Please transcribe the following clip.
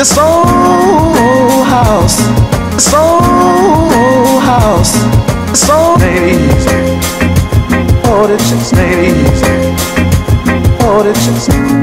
This old house, this old house, this old ladies. Oh, the chicks, ladies. Oh, the chicks.